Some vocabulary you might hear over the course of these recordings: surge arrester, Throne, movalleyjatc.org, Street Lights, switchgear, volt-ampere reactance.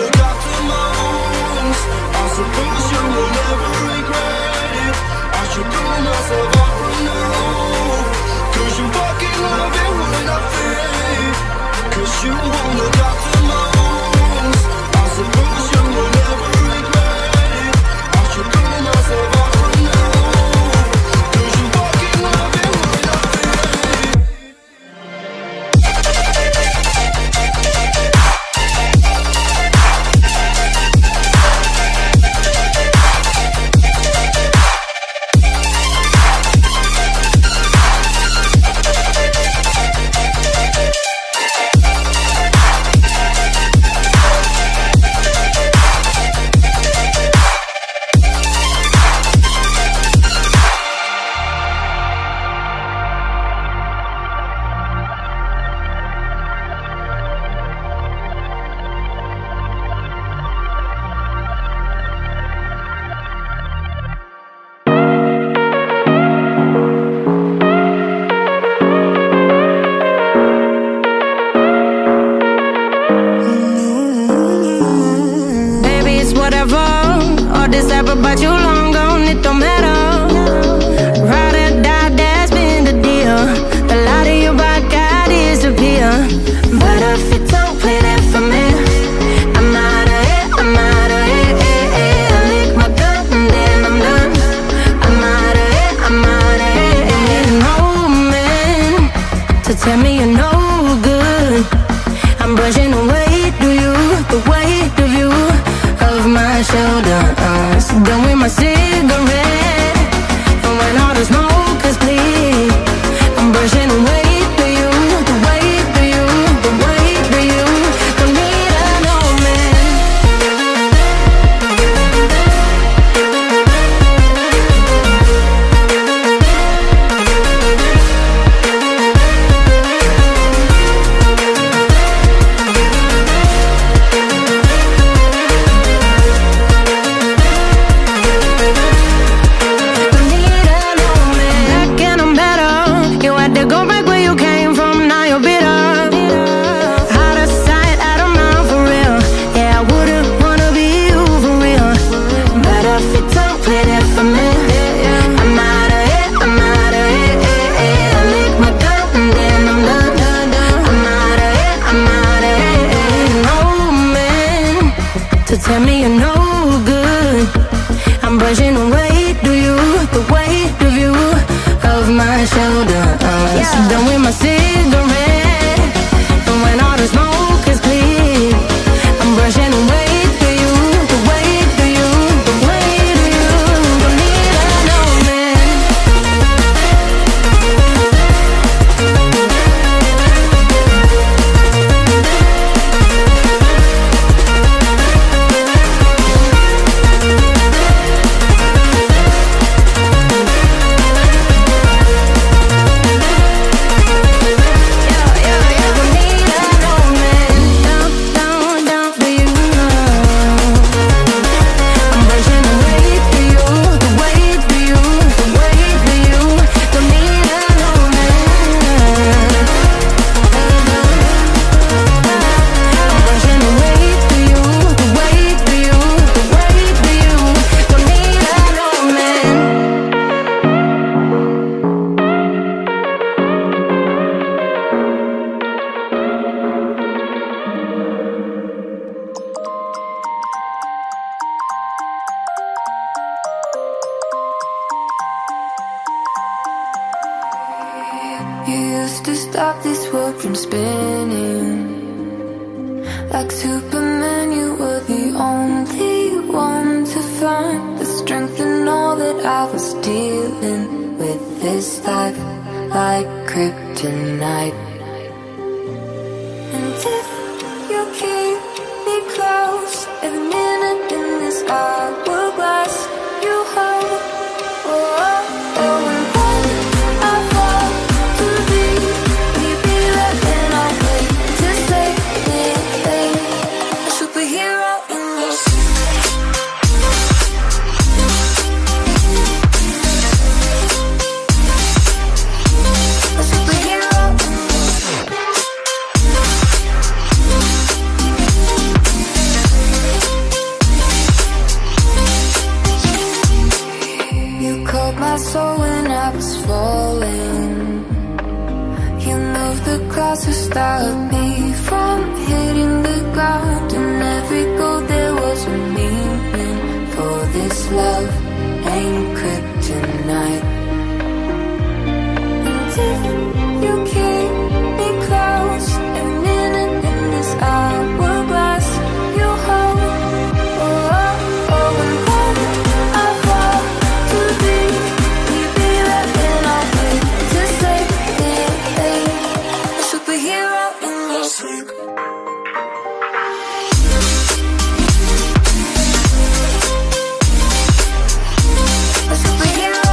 the doctor moans. I suppose you will never regret it. I should pull myself out from now, cause you fucking love it when I fake. Cause you want the doctor moans. I suppose you will never regret it. I should pull myself out from now, cause you fucking love it when I fake. saw when I was falling. You moved the clouds to stop me from hitting the ground, and every goal there was a meaning. For this love anchored tonight. And if you keep me close, a minute in this hourglass you hold. A superhero.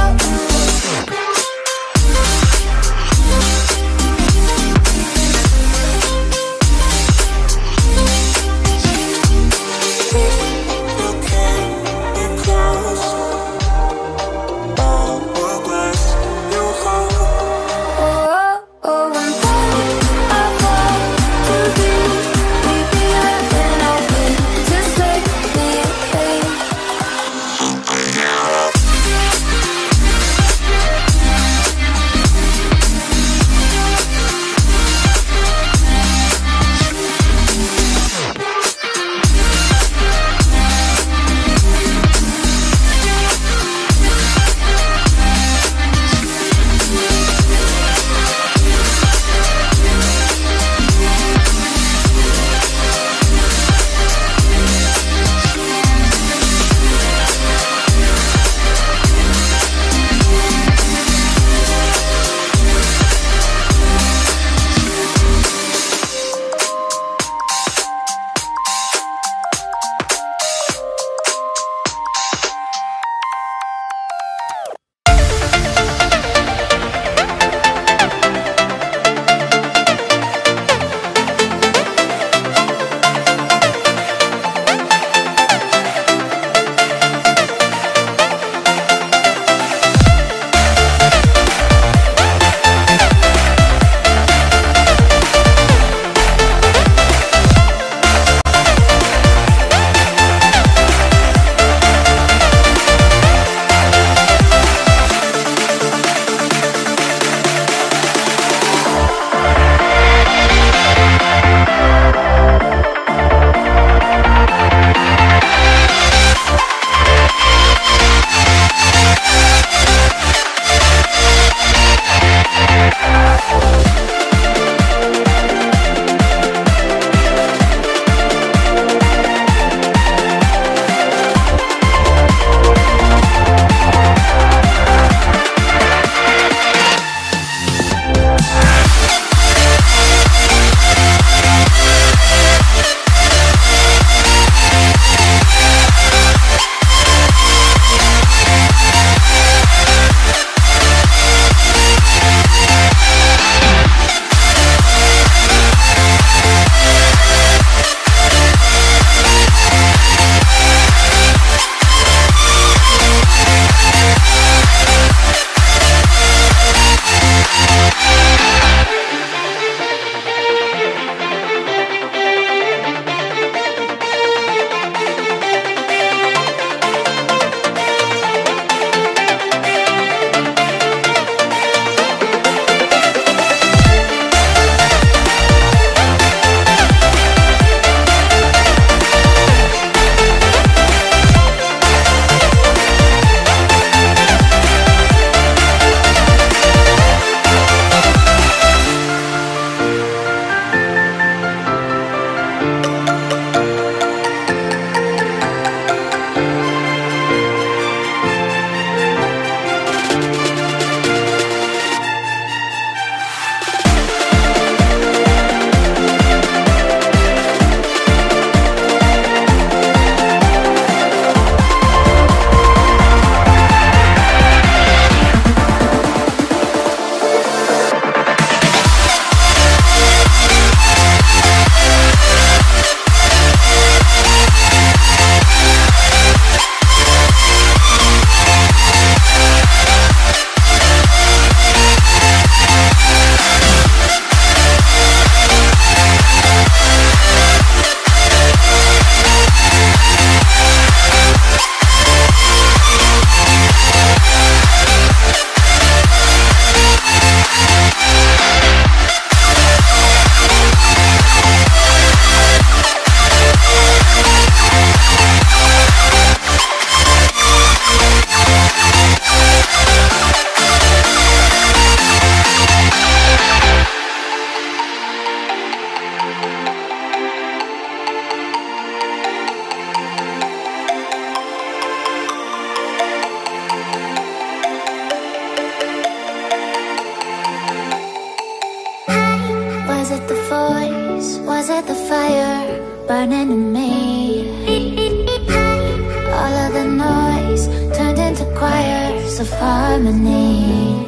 fire burning in me. All of the noise turned into choirs of harmony.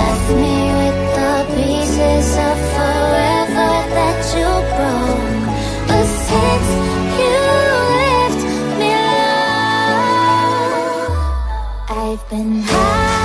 Left me with the pieces of forever that you broke. But since you left me alone, I've been high.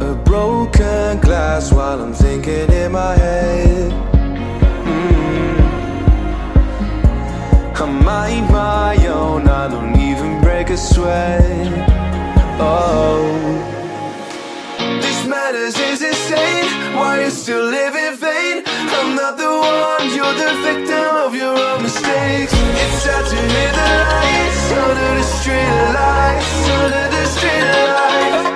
a broken glass while I'm thinking in my head. I mind my own, I don't even break a sweat. Oh, this madness is insane. Why you still live in vain? I'm not the one, you're the victim of your own mistakes. It's sad to hear the lights under the street lights, under the street lights.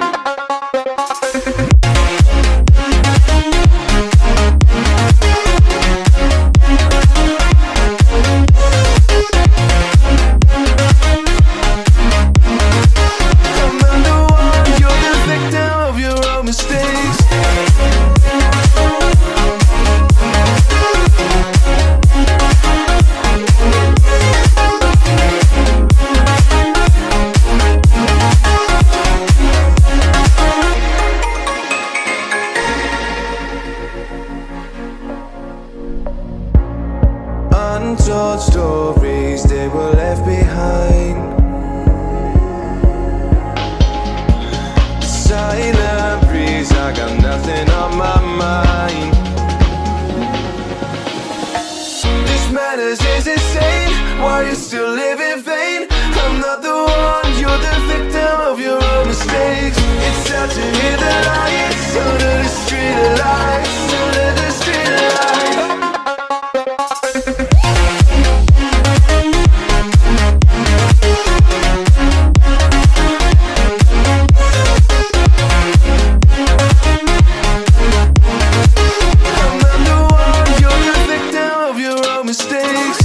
Untold stories, they were left behind. Silent breeze, I got nothing on my mind. This madness is insane. Why you still live in vain? I'm not the one, you're the victim of your own mistakes. It's sad to hear the lights under the street lights, under the street lights. Mistakes.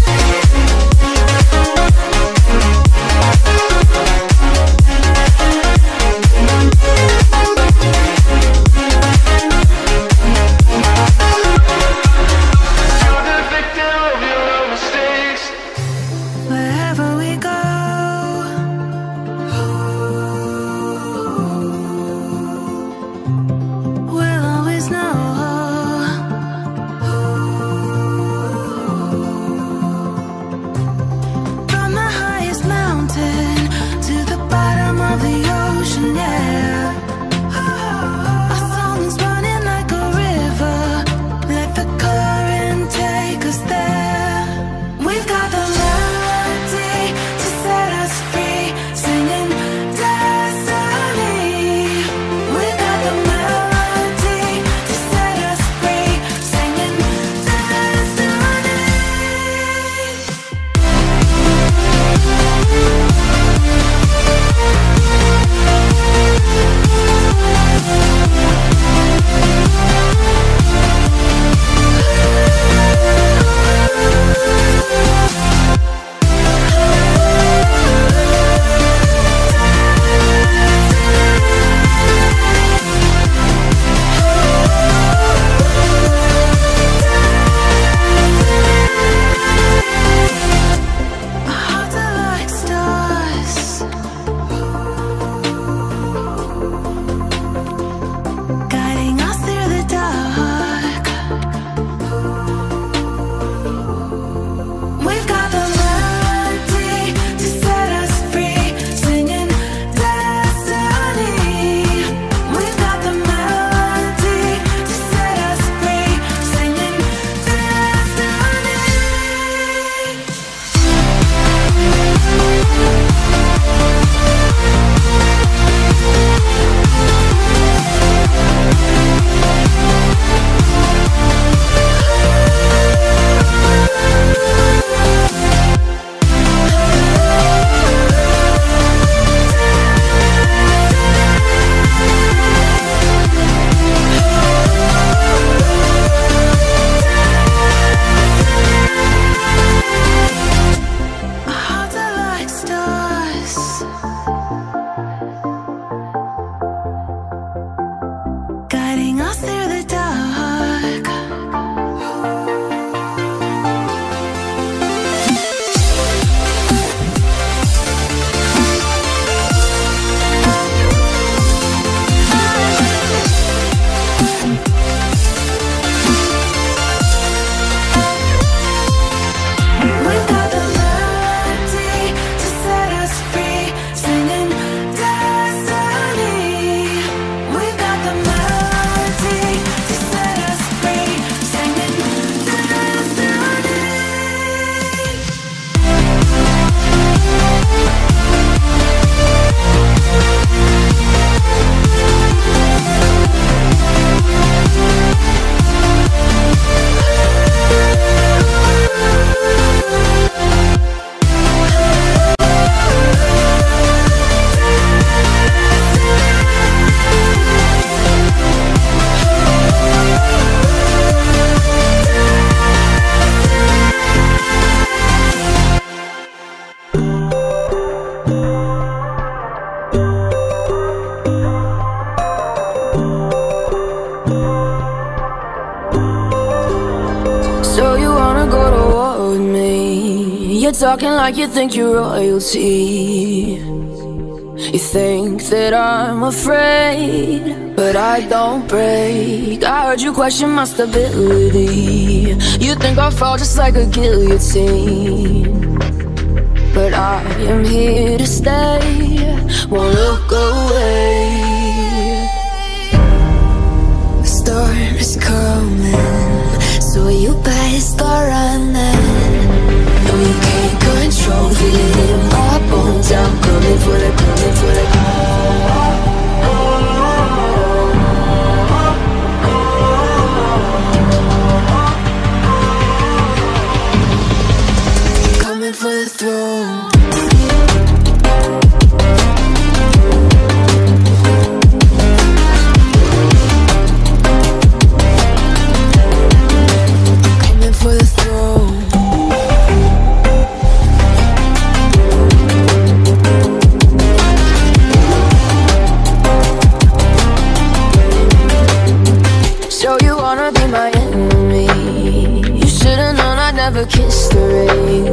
you're talking like you think you're royalty. You think that I'm afraid, but I don't break. I heard you question my stability. You think I'll fall just like a guillotine, but I am here to stay, won't look away. The storm is coming, so you better start running. No, you can't control, feeling in my bones. I'm coming for the, coming for the. Coming for the throne. Coming for the throne. Never kissed the rain.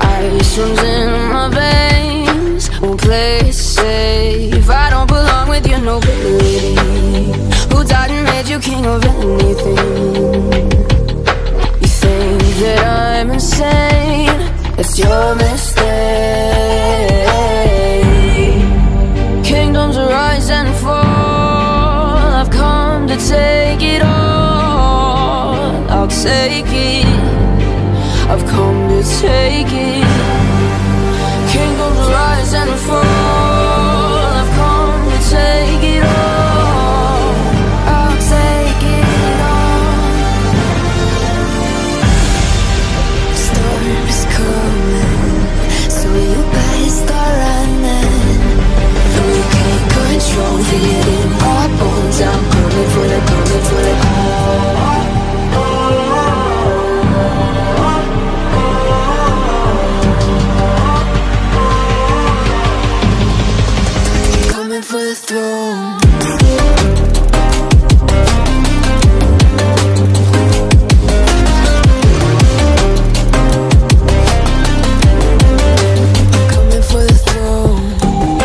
Ice runs in my veins. Won't play it safe. I don't belong with your nobility. Who died and made you king of anything? You think that I'm insane? That's your mistake. Kingdoms rise and fall. I've come to take it all. I'll take it, I've come to take it. Kingdoms rise and fall, I've come to take it all. I'll take it all. The storm is coming, so you better start running. No, you can't control, feel it in my bones. I'm coming for the, coming for the all. For the throne. Coming for the throne. Coming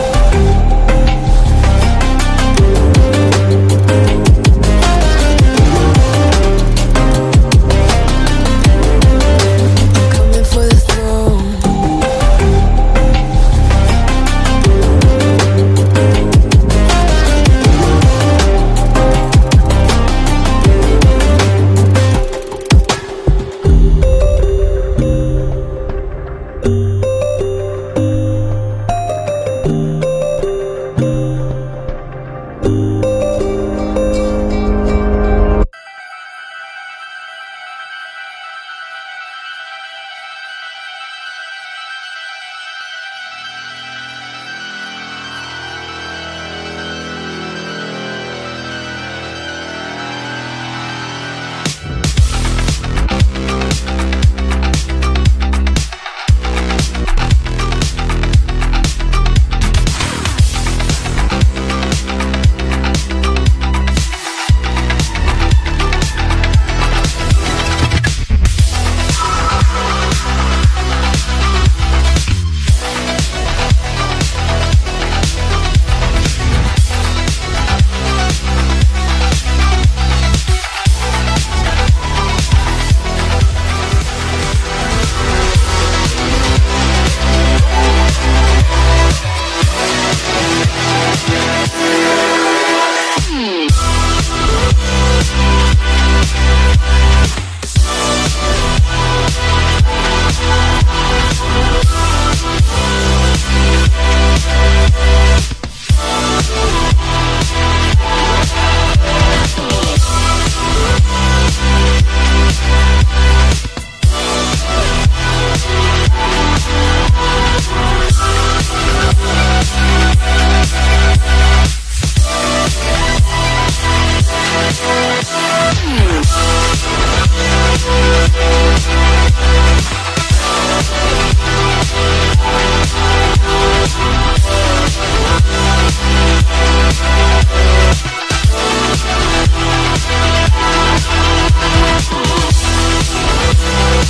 for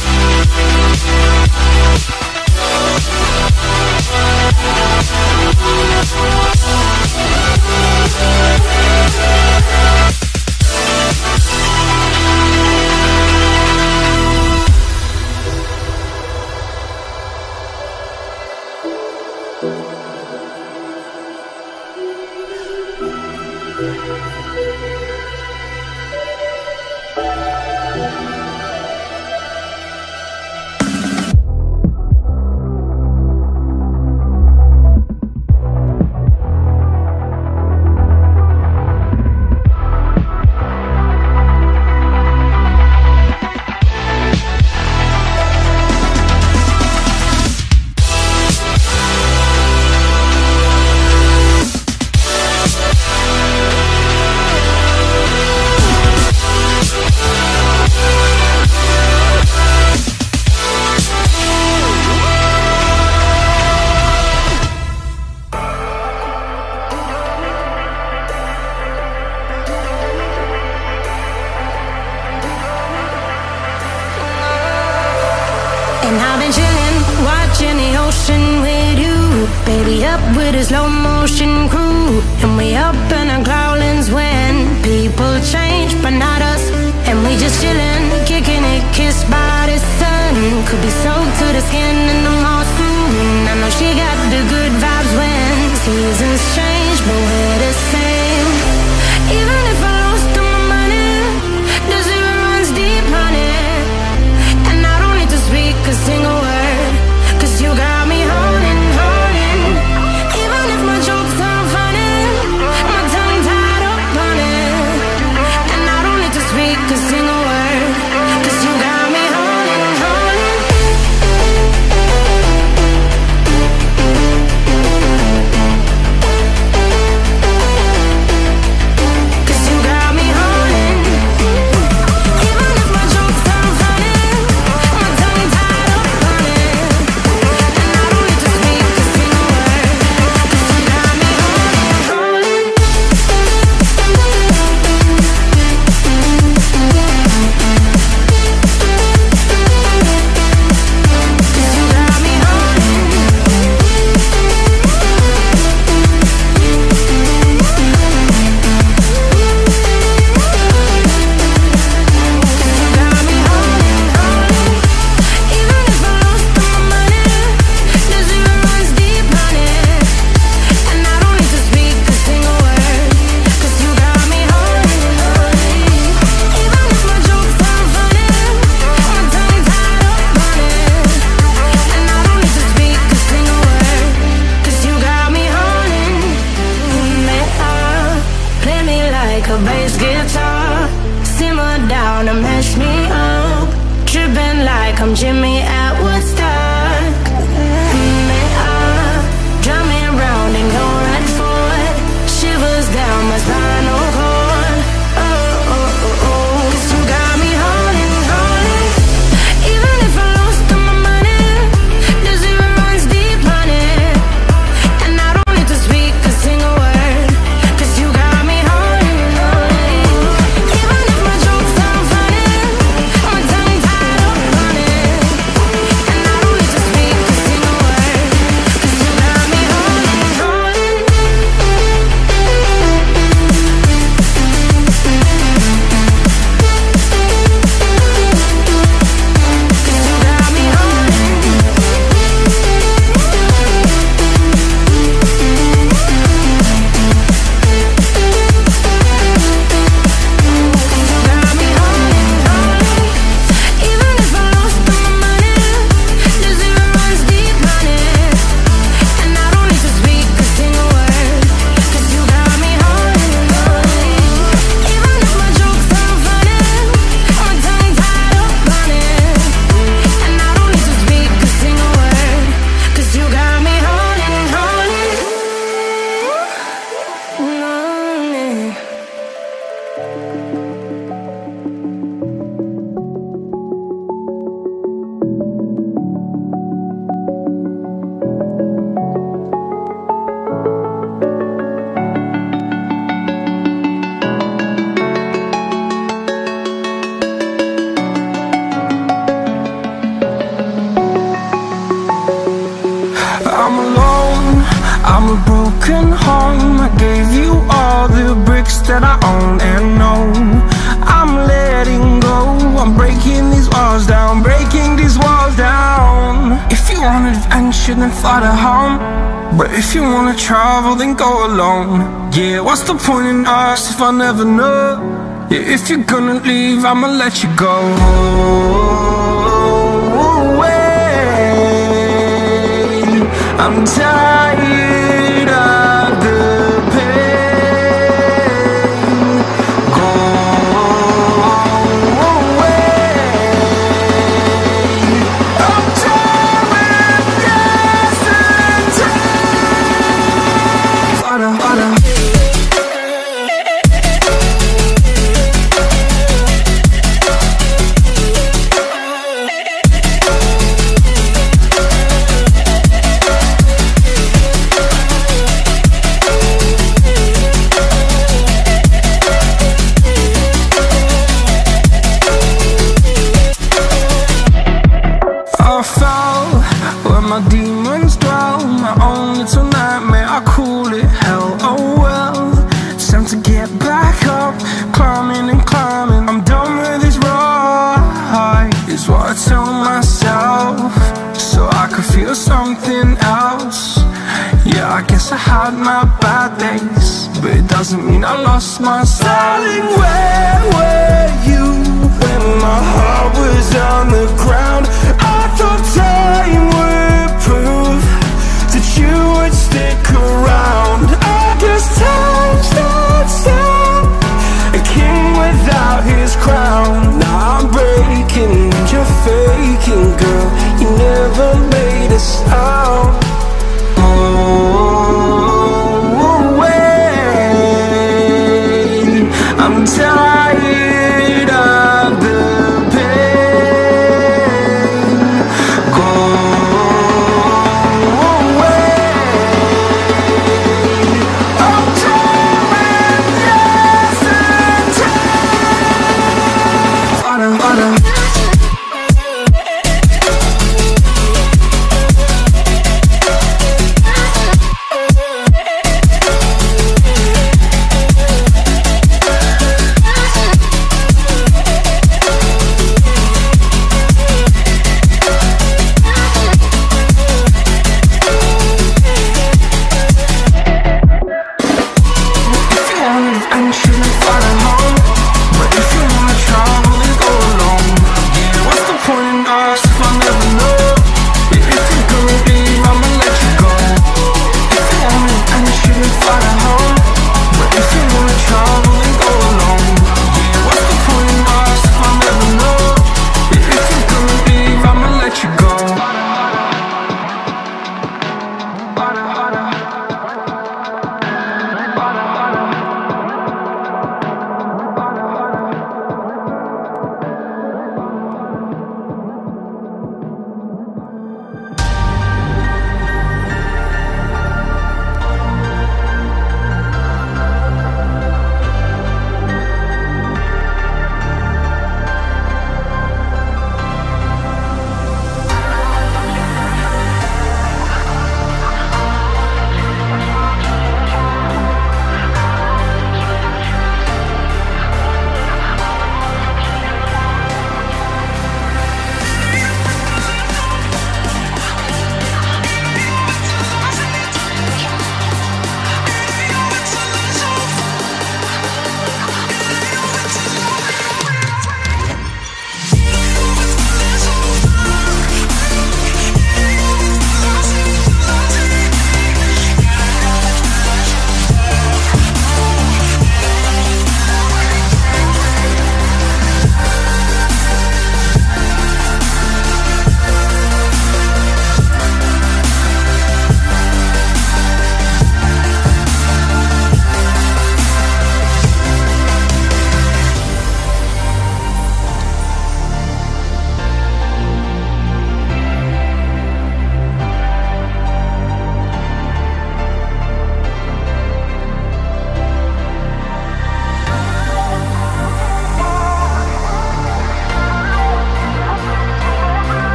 the throne. And I've been chillin', watching the ocean with you. Baby, up with a slow motion crew. And we up in our growlings when people change, but not us. And we just chillin', kicking it, kissed by the sun. Could be soaked to the skin in the mall soon. I know she got the good vibes when seasons change, but we're the same. Even if I lost all my money, the zero runs deep, honey. Speak a single word, 'cause you got me holding, holding. Even if my jokes aren't funny, my tongue tied up on it. And I don't need to speak a single word, 'cause you got me holding, holding. then fly to home. But if you wanna travel, then go alone. Yeah, what's the point in us if I never know? Yeah, if you're gonna leave, I'ma let you go away. I'm tired of the pain. Go away. I'm tired of yesterday. I fell where my demons dwell. My own little nightmare, I call it hell. Oh well, it's time to get back up. Climbing and climbing, I'm done with this ride, is what I tell myself, so I could feel something else. Yeah, I guess I had my bad days, but it doesn't mean I lost my styling. Where were you when my heart was on the ground? Thought time would prove that you would stick around. I guess time stands down, a king without his crown. Now I'm breaking, you're faking, girl. You never made a sound. Oh, away. I'm tired of the pain.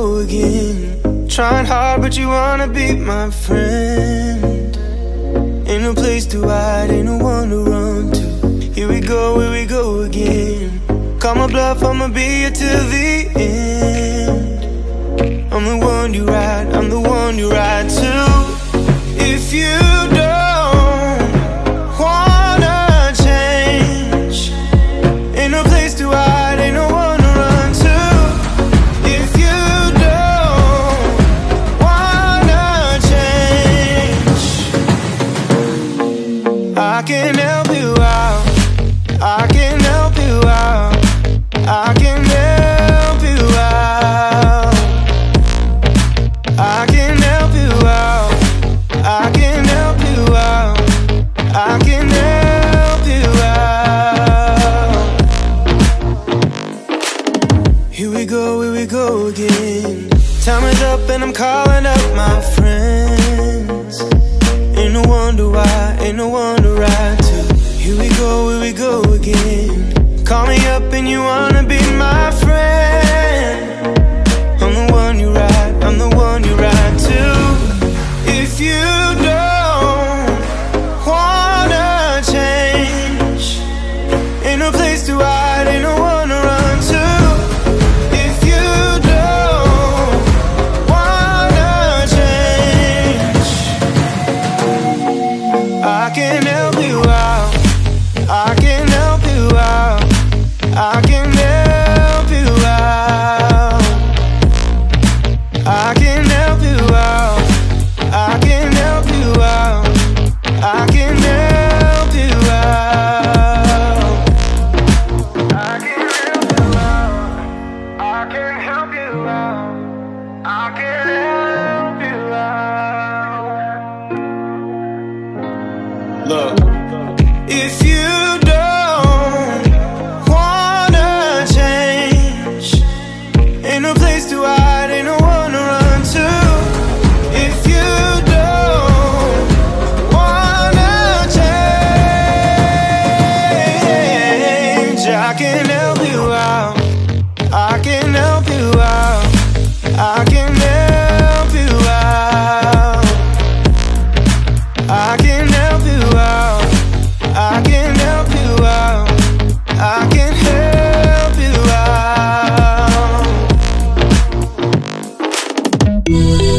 go again. Trying hard but you wanna be my friend. Ain't no place to hide, ain't no one to run to. Here we go again. Call my bluff, I'ma be here till the end. I'm the one you ride, I'm the one you ride to. If you don't wanna change, ain't no place to hide, ain't no one to run to. If you don't wanna change, I can help you out, I can help you out, I can help you out, I can help you out. I can help you out, I can help you out. Here we go again. Time is up and I'm calling up my friends. Ain't no wonder why, ain't no wonder right to. Here we go again. Call me up and you wanna be my friend. I'm the one you ride, I'm the one you ride to. If you don't wanna change, ain't no place to hide, ain't no one to run to. If you don't wanna change, I can help you out, I can help you out, I can help you out, I can help you out. I can help you out, I can help you out, I can help you out, I can help you out, I can help you out. Look, if you don't wanna change, ain't no place to hide, ain't no one to run to. I can help you out, I can help you out, I can help you out, I can help you out, I can help you out, I can help you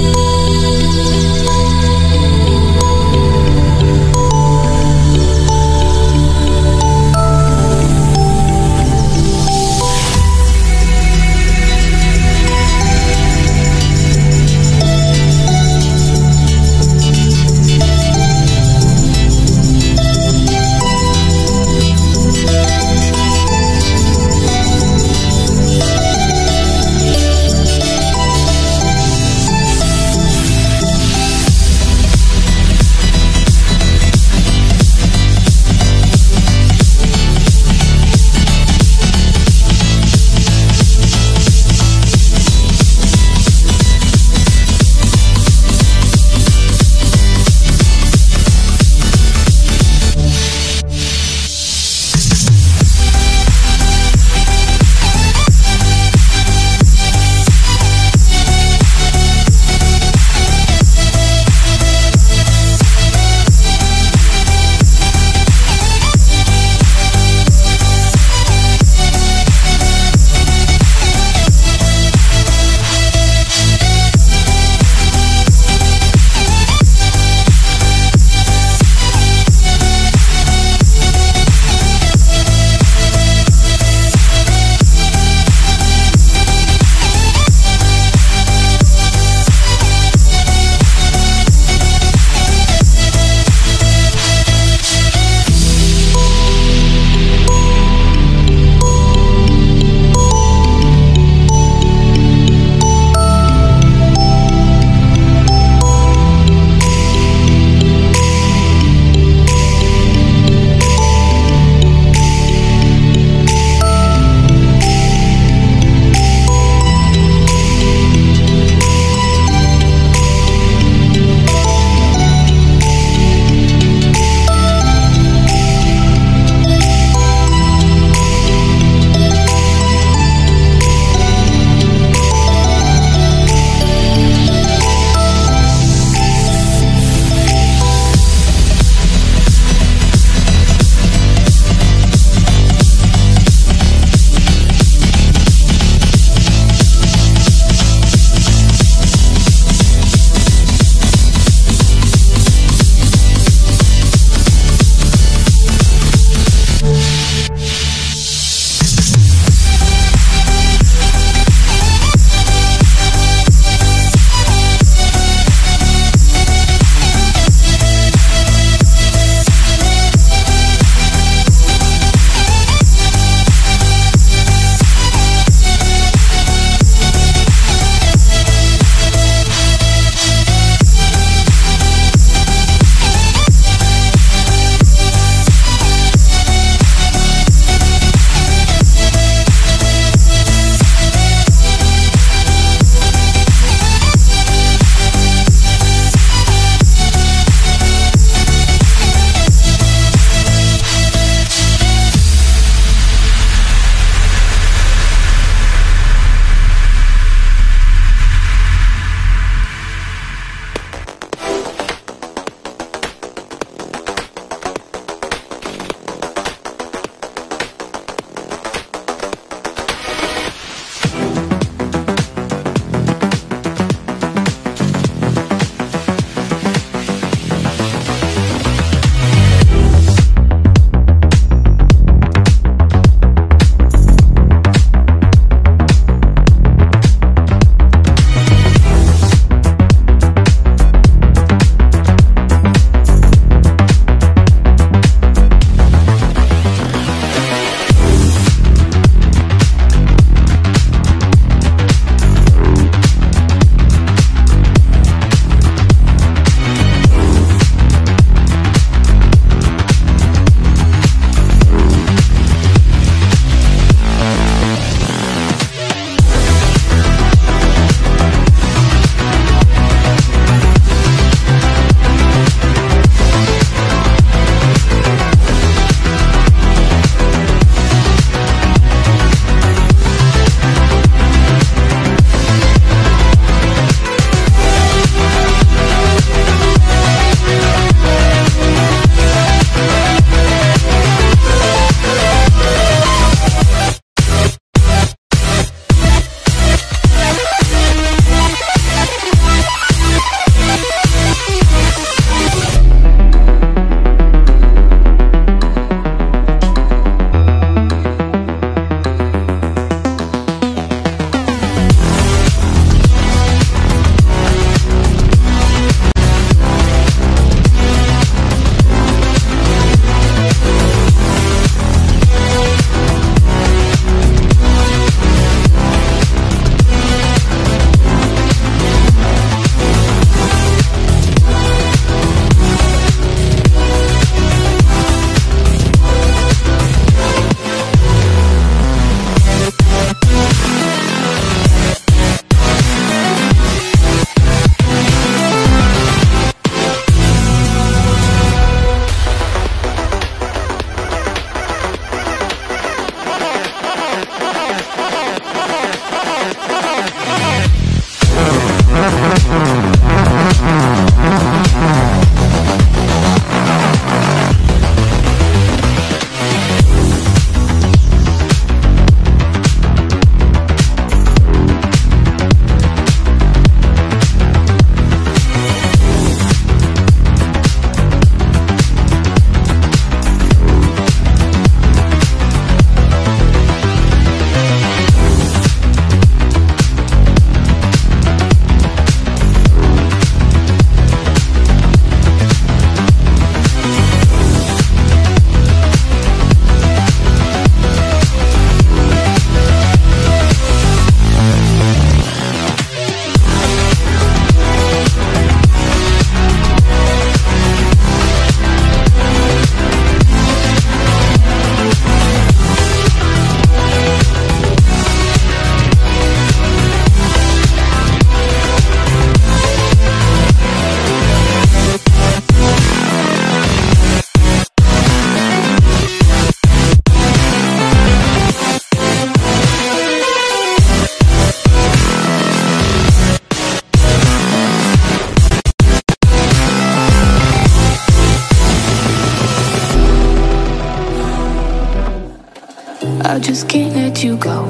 I just can't let you go.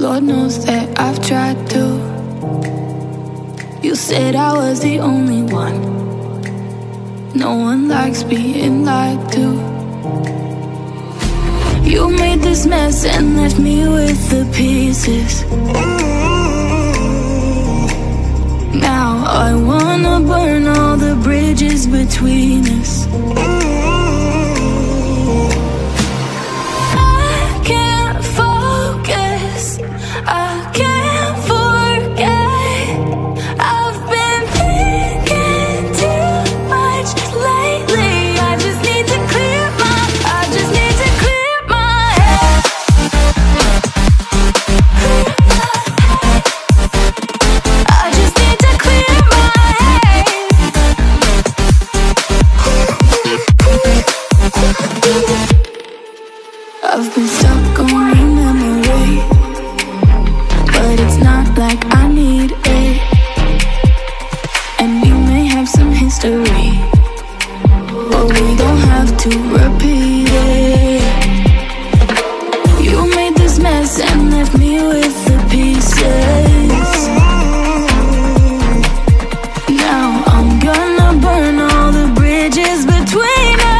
Lord knows that I've tried to. You said I was the only one. No one likes being lied to. You made this mess and left me with the pieces. Now I wanna burn all the bridges between us. I've been stuck on your memory, but it's not like I need it. And we may have some history, but we don't have to repeat it. You made this mess and left me with the pieces. Now I'm gonna burn all the bridges between us.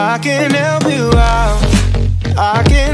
I can help you out. I can